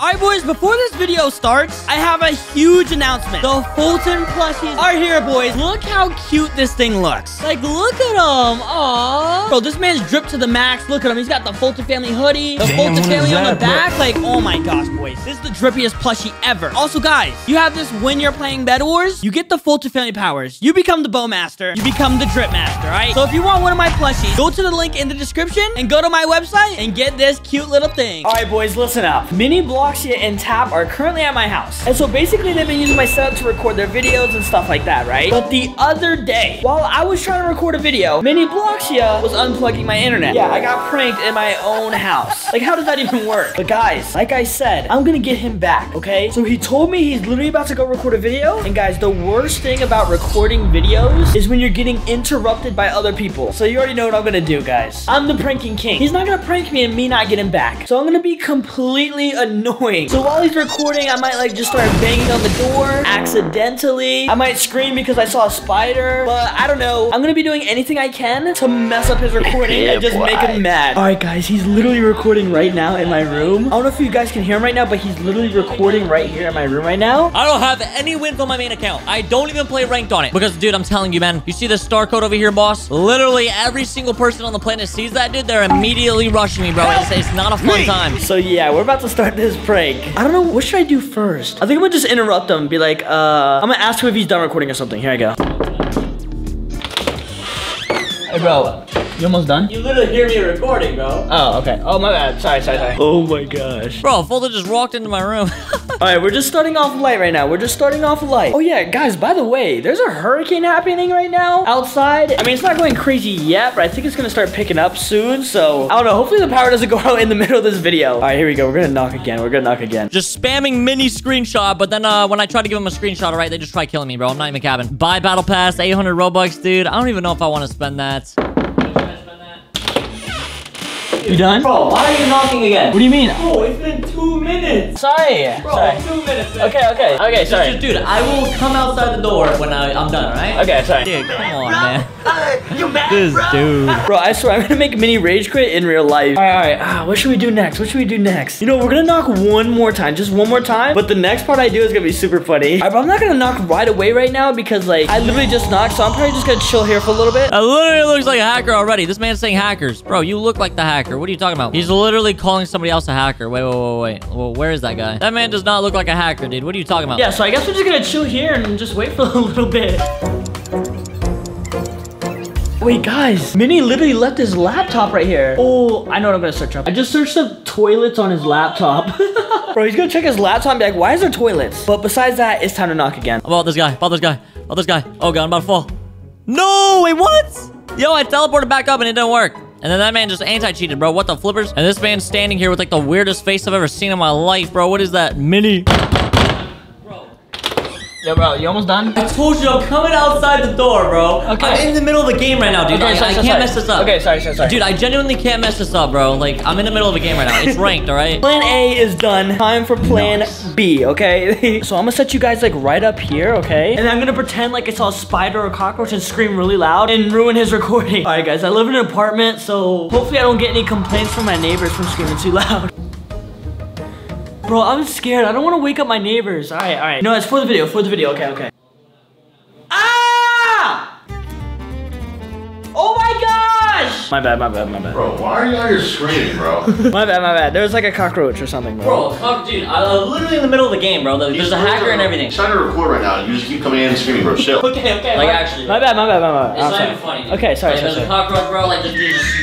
Alright boys, before this video starts, I have a huge announcement. The Foltyn plushies are here, boys. Look how cute this thing looks. Like, look at him. Aww. Bro, this man's dripped to the max. Look at him. He's got the Foltyn family hoodie, the Foltyn family on the back. Like, oh my gosh, boys. This is the drippiest plushie ever. Also, guys, you have this when you're playing BedWars. You get the Foltyn family powers. You become the Bowmaster. You become the Drip Master, alright? So if you want one of my plushies, go to the link in the description and go to my website and get this cute little thing. Alright boys, listen up. Minibloxia and Tap are currently at my house. And so basically they've been using my setup to record their videos and stuff like that, right? But the other day, while I was trying to record a video, Minibloxia was unplugging my internet. Yeah, I got pranked in my own house. Like, how does that even work? But guys, like I said, I'm gonna get him back, okay? So he told me he's literally about to go record a video. And guys, the worst thing about recording videos is when you're getting interrupted by other people. So you already know what I'm gonna do, guys. I'm the pranking king. He's not gonna prank me and me not get him back. So I'm gonna be completely annoyed. So while he's recording, I might like just start banging on the door accidentally. I might scream because I saw a spider, but I don't know. I'm gonna be doing anything I can to mess up his recording and just make him mad. All right, guys, he's literally recording right now in my room. I don't know if you guys can hear him right now, but he's literally recording right here in my room right now. I don't have any wins on my main account. I don't even play ranked on it because, dude, I'm telling you, man, you see the star code over here, boss? Literally every single person on the planet sees that, dude. They're immediately rushing me, bro. It's not a fun time. So yeah, we're about to start this prank. I don't know, what should I do first? I think I'm gonna just interrupt him and be like, I'm gonna ask him if he's done recording or something. Here I go. Hey, bro. You almost done? You literally hear me recording, bro. Oh, okay. Oh, my bad. Sorry. Oh, my gosh. Bro, Foltyn just walked into my room. All right, we're just starting off light right now. We're just starting off light. Oh, yeah, guys, by the way, there's a hurricane happening right now outside. I mean, it's not going crazy yet, but I think it's going to start picking up soon. So, I don't know. Hopefully, the power doesn't go out in the middle of this video. All right, here we go. We're going to knock again. We're going to knock again. Just spamming mini screenshot, but then when I try to give him a screenshot, all right, they just try killing me, bro. I'm not even capping. Buy battle pass, 800 Robux, dude. I don't even know if I want to spend that. You done? Bro, why are you knocking again? What do you mean? Bro, it's been 2 minutes. Sorry. Bro, sorry. 2 minutes. Man. Okay, sorry. Dude, I will come outside the door when I'm done, all right? Okay, sorry. Dude, come on, man. You mad, this bro? Dude. Bro, I swear, I'm gonna make mini rage quit in real life. All right. What should we do next? You know, we're gonna knock one more time. Just one more time. But the next part I do is gonna be super funny. All right, but I'm not gonna knock right away right now because, like, I literally just knocked, so I'm probably just gonna chill here for a little bit. That literally looks like a hacker already. This man's saying hackers. Bro, you look like the hacker. What are you talking about? He's literally calling somebody else a hacker. Wait. Well, where is that guy? That man does not look like a hacker, dude. What are you talking about? Yeah, so I guess we're just gonna chill here and just wait for a little bit. Wait, guys. Minnie literally left his laptop right here. Oh, I know what I'm gonna search up. I just searched up toilets on his laptop. Bro, he's gonna check his laptop and be like, why is there toilets? But besides that, it's time to knock again. About this guy. About this guy. About this guy. Oh, God, I'm about to fall. No, wait, what? Yo, I teleported back up and it didn't work. And then that man just anti-cheated, bro. What the flippers? And this man's standing here with, like, the weirdest face I've ever seen in my life, bro. What is that? Mini. Bro. Yo, bro, you almost done? I told you, I'm coming outside the door, bro. Okay. I'm in the middle of the game right now, dude. Okay, I can't mess this up. Okay, sorry. Dude, I genuinely can't mess this up, bro. Like, I'm in the middle of a game right now. It's ranked, all right? Plan A is done. Time for plan B, okay? So I'm gonna set you guys, like, right up here, okay? And I'm gonna pretend like I saw a spider or a cockroach and scream really loud and ruin his recording. All right, guys, I live in an apartment, so hopefully I don't get any complaints from my neighbors from screaming too loud. Bro, I'm scared. I don't want to wake up my neighbors. All right. No, it's for the video, Okay. Ah! Oh my gosh! My bad. Bro, why are you out here screaming, bro? my bad. There was like a cockroach or something, bro. Bro, dude, I'm literally in the middle of the game, bro. There's a hacker and everything. I'm trying to record right now. You just keep coming in and screaming, bro. Chill. Okay. Like, actually. My bad. It's not even funny, dude. Okay, sorry. There's a cockroach, bro. Like, just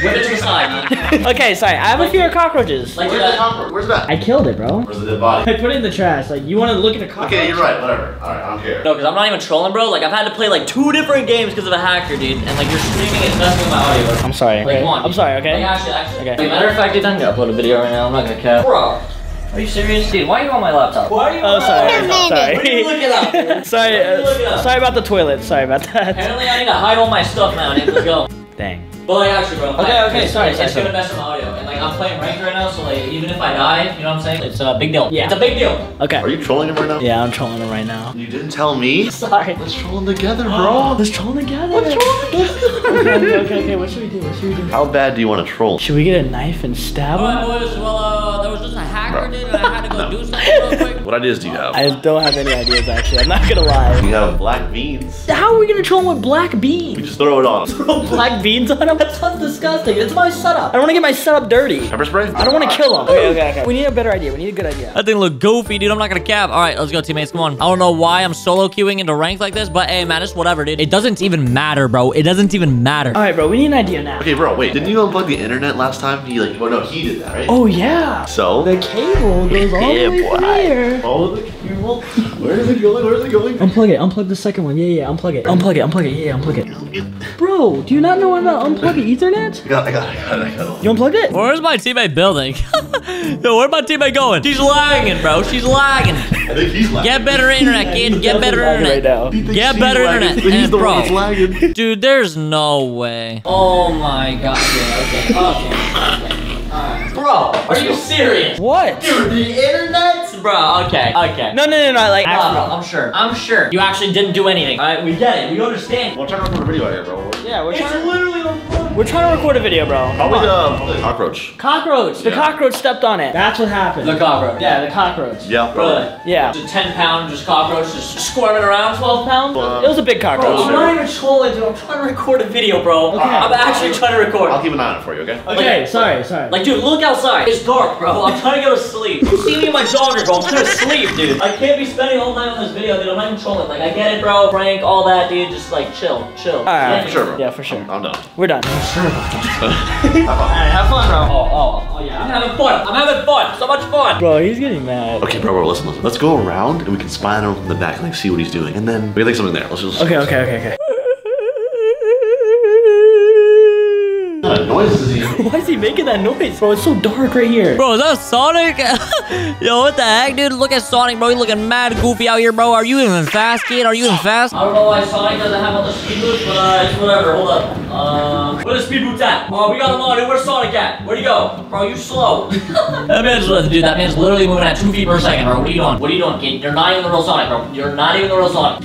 whip it to the side, man. Okay, sorry. I have a fear of cockroaches. Like, where's the cockroach? Where's that? I killed it, bro. Where's the dead body? I put it in the trash. Like, you want to look at a cockroach? Okay, you're right. Whatever. All right, I don't care. No, because I'm not even trolling, bro. Like, I've had to play, like, 2 different games because of a hacker, dude. And, like, you're screaming and messing with my audio. I'm sorry. Like, one. I'm sorry, okay? Like, actually. Okay. Matter of fact, dude, I'm going to upload a video right now. I'm not going to cap. Bro. Are you serious? Dude, why are you on my laptop? Why are you on my laptop? Sorry. What are you looking up? Sorry about the toilet. Sorry about that. Apparently, I need to hide all my stuff now, dude. Let's go. Dang. But like actually, bro, okay, sorry. It's gonna mess with my audio, and like I'm playing ranked right now, so like even if I die, you know what I'm saying? It's a big deal. Yeah, it's a big deal. Okay. Are you trolling him right now? Yeah, I'm trolling him right now. You didn't tell me. Sorry. Let's troll him together, bro. Let's troll him together. Okay. What should we do? How bad do you want to troll? Should we get a knife and stab him? Well, there was just a hacker, dude, and I had to go. no. Do something real quick? What ideas do you have? I don't have any ideas, actually. I'm not gonna lie. You have black beans. How are we gonna troll him with black beans? We just throw it on. Throw black beans on him? That sounds disgusting. It's my setup. I don't wanna get my setup dirty. Pepper spray? I don't wanna kill him. Okay. We need a better idea. We need a good idea. That thing look goofy, dude. I'm not gonna cap. All right, let's go, teammates. Come on. I don't know why I'm solo queuing into ranks like this, but hey, man, it's whatever, dude. It doesn't even matter, bro. It doesn't even matter. All right, bro. We need an idea now. Okay, bro, wait. Didn't you unplug the internet last time? He like, well, no, he did that, right? Oh, yeah. So? The cable goes all the way from here. Follow the cable? Where is it going? Where is it going? Unplug it. Unplug the second one. Yeah, unplug it. Unplug it. Yeah, unplug it. Bro, do you not know how to unplug the Ethernet? I got it. You unplug it? Where's my teammate building? Yo, where's my teammate going? She's lagging, bro. She's lagging. I think he's lagging. Get better internet, kid. Get better internet. Right now. Get better internet. He's the one that's lagging. Dude, there's no way. Oh my god. Yeah, okay. Bro, are you serious? What? Dude, the internet's bro, okay. No, like, I'm sure. You actually didn't do anything. All right, we get it, we understand. We're trying to record a video here, bro. Yeah, we're trying to record a video, bro. Probably the cockroach. Cockroach, the cockroach stepped on it. That's what happened. The cockroach. Yeah, the cockroach. Yeah, bro. Yeah. It's a 10-pound just cockroach just squirming around, 12 pounds. It was a big cockroach. Bro, I'm not even trolling, dude. I'm trying to record a video, bro. Okay. I'm actually trying to record. I'll keep an eye on it for you, okay? Okay, sorry. Like, dude, look outside. It's dark, bro. I'm trying to go to sleep. You see me in my jogger, bro. I'm trying to sleep, dude. I can't be spending all night on this video, dude. I'm not even trolling. Like, I get it, bro. Frank, all that, dude. Just, like, chill. All right. For sure, bro. Yeah, for sure. I'm done. We're done. Sure. Have fun, bro. Oh, yeah. I'm having fun. So much fun. Bro, he's getting mad. Okay, bro, listen. Let's go around and we can spy on him from the back and like see what he's doing. And then we can like something there. Let's just. Okay. What kind of noise is he? Why is he making that noise? Bro, it's so dark right here. Bro, is that Sonic? Yo, what the heck, dude? Look at Sonic, bro. He's looking mad goofy out here, bro. Are you even fast, kid? Are you even fast? I don't know why Sonic doesn't have all the speed boost, but it's whatever. Hold up. Where's the speed boost at? Oh, we got him on, dude. Where's Sonic at? Where'd he go? Bro, you slow. That man's literally moving at 2 feet per second, bro. What are you doing, kid? You're not even the real Sonic, bro. You're not even the real Sonic.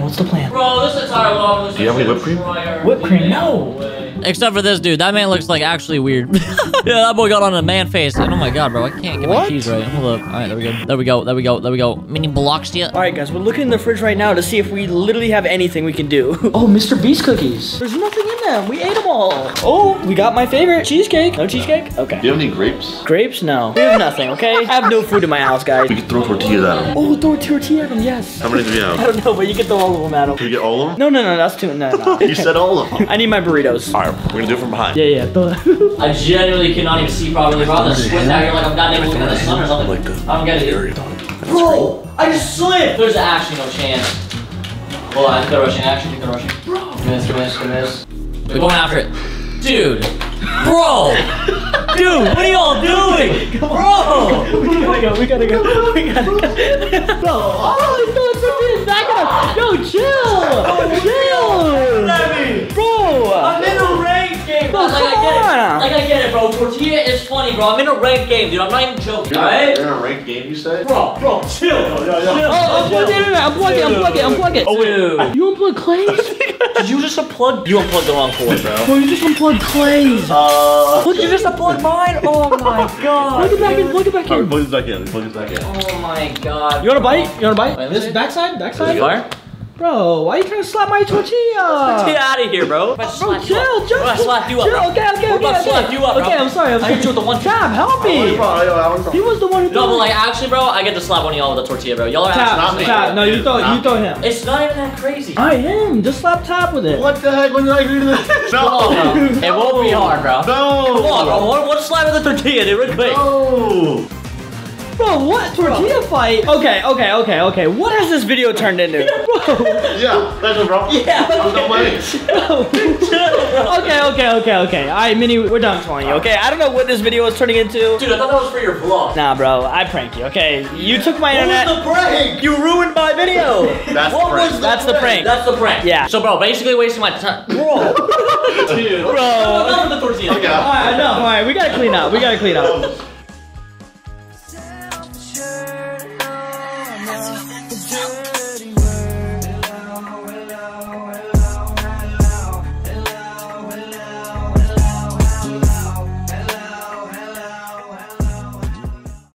What's the plan? Bro, this is how I love this. Do you have any whipped cream? Whipped cream? No. Except for this dude. That man looks like actually weird. Yeah, that boy got on a man face. And oh my god, bro. I can't get my cheese right. Hold up. All right, there we go. Minibloxia. All right, guys. We're looking in the fridge right now to see if we literally have anything we can do. Oh, MrBeast cookies. There's nothing in them. We ate them all. Oh, we got my favorite. Cheesecake. No cheesecake? Okay. Do you have any grapes? Grapes? No. We have nothing, okay? I have no food in my house, guys. We can throw tortillas at them. Oh, throw a tortilla at them, yes. How many do we have? I don't know, but you can throw all of them at him. Can we get all of them? No, that's too... No. You said all of them. I need my burritos. All right, we're going to do it from behind. Yeah. I genuinely cannot even see properly. Bro, I'm squinting down here like I'm not able to look at the sun or something. I don't get it. Bro, I just slipped. There's actually no chance. Hold on, they're rushing. Bro. Miss. We're going after it. Dude. Bro. Dude, what are y'all doing? Bro. We gotta go. Bro, all these thoughts are being back up. Yo, chill. Bro. I'm in a ranked game. Bro, I get it, bro. Tortilla is funny, bro. I'm in a ranked game, dude. I'm not even joking, alright? You're in a ranked game, you say? Bro, chill. Yo. Oh, unplug it. Oh, wait. You unplug Clay? Did you just unplug? You unplugged the wrong cord, bro. Bro, you just unplugged Clay's. Look, you just unplugged mine. Oh my god. Plug it back in. All right, plug it back in. Oh my god. You want a bite? Wait, this backside. Fire. Bro, why are you trying to slap my tortilla? Get out of here, bro. Bro, chill. I slapped you up, bro. Okay, bro. Okay, I'm sorry. I hit you with the one. Tap, help me. He was the one who threw it. No, but like, actually, bro, I get to slap one of y'all with a tortilla, bro. Y'all are actually Tap. No, you throw him. It's not even that crazy. I am. Just slap Tap with it. What the heck? When did I agree to this? No. It won't be hard, bro. No. Come on, bro. One slap with the tortilla, dude, real quick. No. Bro, what? Tortilla fight? Okay. What has this video turned into? Bro. Yeah, that's it, bro. Yeah, Okay. All right, Minnie, we're done calling you, okay? I don't know what this video is turning into. Dude, I thought that was for your vlog. Nah, bro, I pranked you, okay? You took my internet. What was the prank? You ruined my video. That's the prank. Yeah. So, bro, basically wasting my time. Bro. Dude. Bro. I'm done with the tortilla. Okay. All right, we gotta clean up.